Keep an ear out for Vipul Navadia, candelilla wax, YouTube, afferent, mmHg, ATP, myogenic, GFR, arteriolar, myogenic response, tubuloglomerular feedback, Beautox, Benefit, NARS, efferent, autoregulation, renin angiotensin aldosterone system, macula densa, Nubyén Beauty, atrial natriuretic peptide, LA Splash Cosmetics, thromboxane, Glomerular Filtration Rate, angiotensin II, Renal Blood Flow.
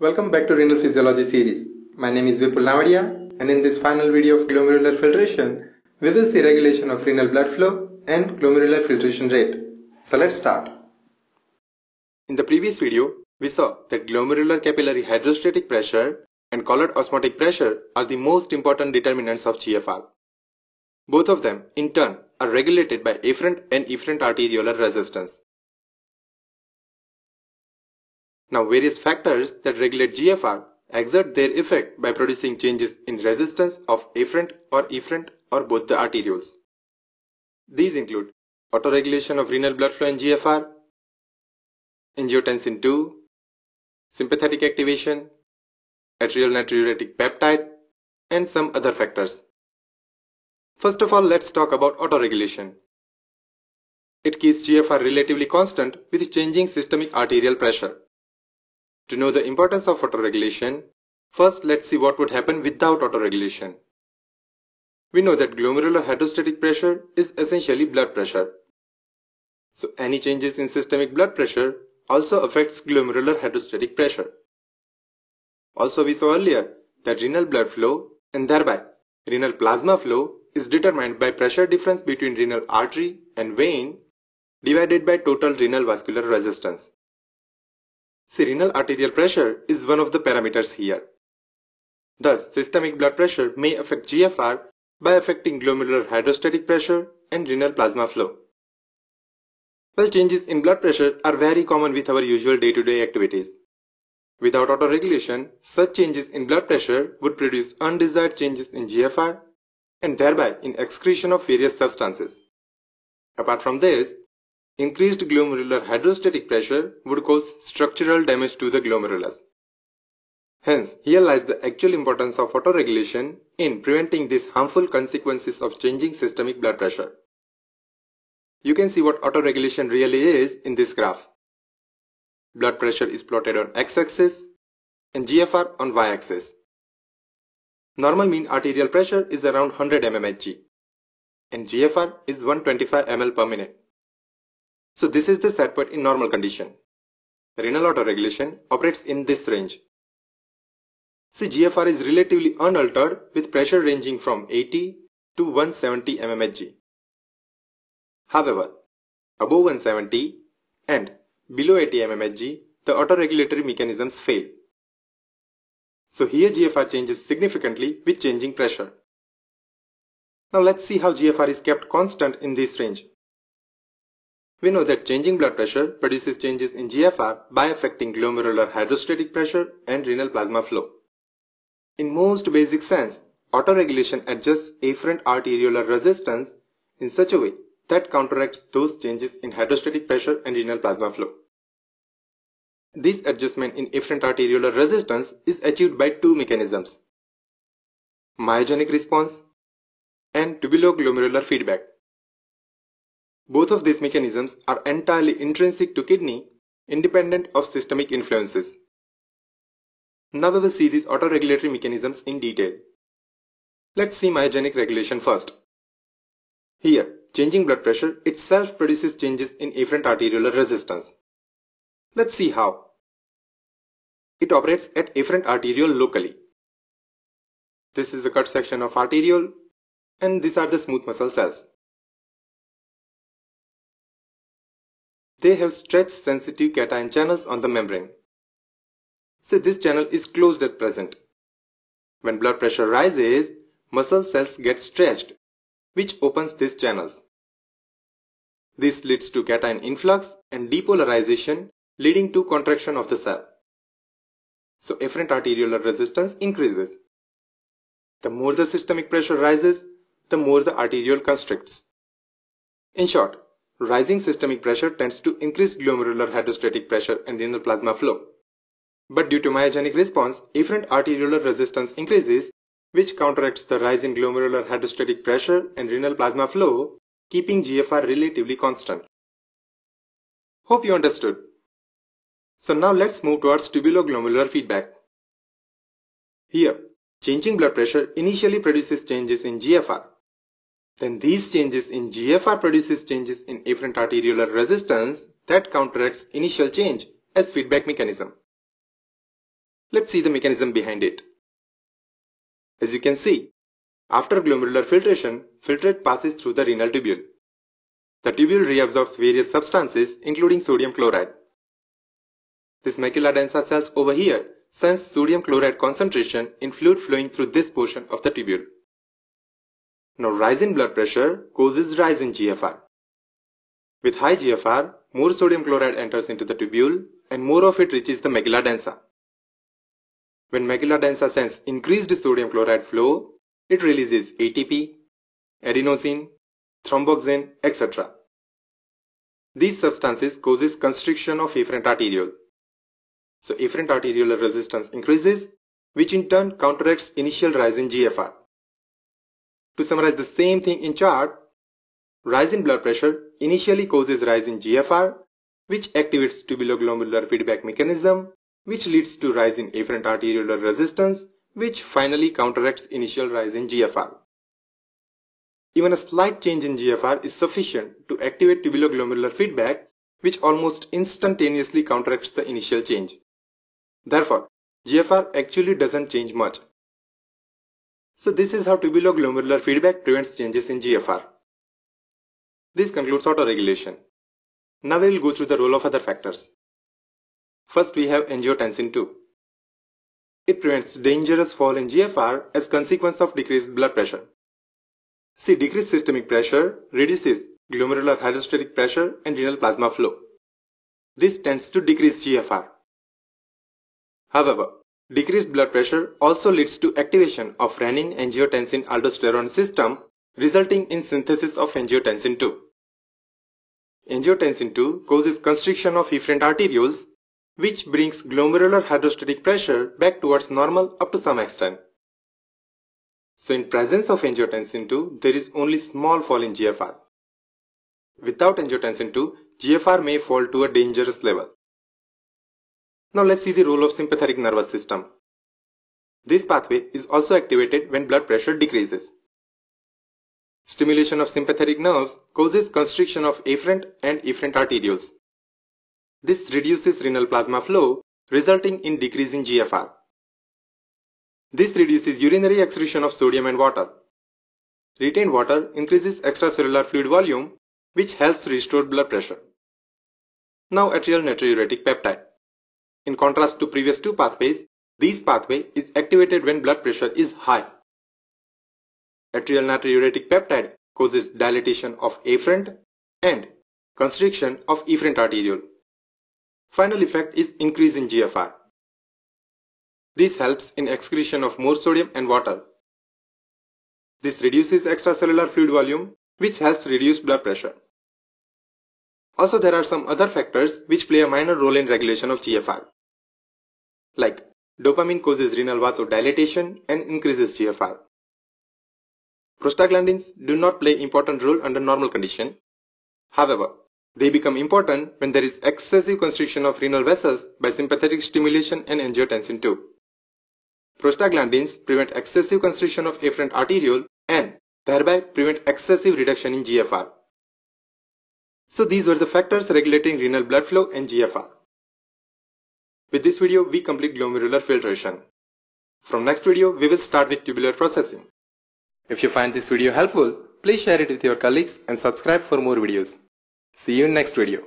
Welcome back to Renal Physiology series. My name is Vipul Navadia, and in this final video of glomerular filtration, we will see regulation of renal blood flow and glomerular filtration rate. So let's start. In the previous video, we saw that glomerular capillary hydrostatic pressure and colored osmotic pressure are the most important determinants of GFR. Both of them, in turn, are regulated by afferent and efferent arteriolar resistance. Now, various factors that regulate GFR exert their effect by producing changes in resistance of afferent or efferent or both the arterioles. These include autoregulation of renal blood flow in GFR, angiotensin II, sympathetic activation, atrial natriuretic peptide, and some other factors. First of all, let's talk about autoregulation. It keeps GFR relatively constant with changing systemic arterial pressure. To know the importance of autoregulation, first let's see what would happen without autoregulation. We know that glomerular hydrostatic pressure is essentially blood pressure. So any changes in systemic blood pressure also affects glomerular hydrostatic pressure. Also, we saw earlier that renal blood flow and thereby renal plasma flow is determined by pressure difference between renal artery and vein divided by total renal vascular resistance. See, renal arterial pressure is one of the parameters here. Thus, systemic blood pressure may affect GFR by affecting glomerular hydrostatic pressure and renal plasma flow. Well, changes in blood pressure are very common with our usual day-to-day activities. Without autoregulation, such changes in blood pressure would produce undesired changes in GFR and thereby in excretion of various substances. Apart from this, increased glomerular hydrostatic pressure would cause structural damage to the glomerulus. Hence, here lies the actual importance of autoregulation in preventing these harmful consequences of changing systemic blood pressure. You can see what autoregulation really is in this graph. Blood pressure is plotted on x-axis and GFR on y-axis. Normal mean arterial pressure is around 100 mmHg and GFR is 125 ml per minute. So this is the set point in normal condition. Renal autoregulation operates in this range. See, GFR is relatively unaltered with pressure ranging from 80 to 170 mmHg. However, above 170 and below 80 mmHg, the autoregulatory mechanisms fail. So here GFR changes significantly with changing pressure. Now let's see how GFR is kept constant in this range. We know that changing blood pressure produces changes in GFR by affecting glomerular hydrostatic pressure and renal plasma flow. In most basic sense, autoregulation adjusts afferent arteriolar resistance in such a way that counteracts those changes in hydrostatic pressure and renal plasma flow. This adjustment in afferent arteriolar resistance is achieved by two mechanisms: myogenic response and tubuloglomerular feedback. Both of these mechanisms are entirely intrinsic to kidney, independent of systemic influences. Now we will see these autoregulatory mechanisms in detail. Let's see myogenic regulation first. Here, changing blood pressure itself produces changes in afferent arteriolar resistance. Let's see how. It operates at afferent arteriole locally. This is a cut section of arteriole, and these are the smooth muscle cells. They have stretched sensitive cation channels on the membrane. So this channel is closed at present. When blood pressure rises, muscle cells get stretched, which opens these channels. This leads to cation influx and depolarization, leading to contraction of the cell. So afferent arteriolar resistance increases. The more the systemic pressure rises, the more the arteriole constricts. In short, rising systemic pressure tends to increase glomerular hydrostatic pressure and renal plasma flow. But due to myogenic response, afferent arteriolar resistance increases, which counteracts the rise in glomerular hydrostatic pressure and renal plasma flow, keeping GFR relatively constant. Hope you understood. So now let's move towards tubuloglomerular feedback. Here, changing blood pressure initially produces changes in GFR. Then these changes in GFR produces changes in afferent arteriolar resistance that counteracts initial change as feedback mechanism. Let's see the mechanism behind it. As you can see, after glomerular filtration, filtrate passes through the renal tubule. The tubule reabsorbs various substances including sodium chloride. This macula densa cells over here sense sodium chloride concentration in fluid flowing through this portion of the tubule. Now, rise in blood pressure causes rise in GFR. With high GFR, more sodium chloride enters into the tubule and more of it reaches the macula densa. When macula densa senses increased sodium chloride flow, it releases ATP, adenosine, thromboxane, etc. These substances causes constriction of efferent arteriole. So efferent arteriolar resistance increases, which in turn counteracts initial rise in GFR. To summarize the same thing in chart, rise in blood pressure initially causes rise in GFR, which activates tubuloglomerular feedback mechanism, which leads to rise in efferent arteriolar resistance, which finally counteracts initial rise in GFR. Even a slight change in GFR is sufficient to activate tubuloglomerular feedback, which almost instantaneously counteracts the initial change. Therefore, GFR actually doesn't change much. So this is how tubuloglomerular feedback prevents changes in GFR. This concludes autoregulation. Now we will go through the role of other factors. First, we have angiotensin II. It prevents dangerous fall in GFR as consequence of decreased blood pressure. See, decreased systemic pressure reduces glomerular hydrostatic pressure and renal plasma flow. This tends to decrease GFR. However, decreased blood pressure also leads to activation of renin angiotensin aldosterone system, resulting in synthesis of angiotensin II. Angiotensin II causes constriction of efferent arterioles, which brings glomerular hydrostatic pressure back towards normal up to some extent. So in presence of angiotensin II, there is only small fall in GFR. Without angiotensin II, GFR may fall to a dangerous level. Now let's see the role of sympathetic nervous system. This pathway is also activated when blood pressure decreases. Stimulation of sympathetic nerves causes constriction of afferent and efferent arterioles. This reduces renal plasma flow, resulting in decrease in GFR. This reduces urinary excretion of sodium and water. Retained water increases extracellular fluid volume, which helps restore blood pressure. Now atrial natriuretic peptide. In contrast to previous two pathways, this pathway is activated when blood pressure is high. Atrial natriuretic peptide causes dilatation of afferent and constriction of efferent arteriole. Final effect is increase in GFR. This helps in excretion of more sodium and water. This reduces extracellular fluid volume, which helps reduce blood pressure. Also, there are some other factors which play a minor role in regulation of GFR. Like, dopamine causes renal vasodilatation and increases GFR. Prostaglandins do not play important role under normal condition. However, they become important when there is excessive constriction of renal vessels by sympathetic stimulation and angiotensin II. Prostaglandins prevent excessive constriction of efferent arteriole and thereby prevent excessive reduction in GFR. So these were the factors regulating renal blood flow and GFR. With this video, we complete glomerular filtration. From next video, we will start with tubular processing. If you find this video helpful, please share it with your colleagues and subscribe for more videos. See you in next video.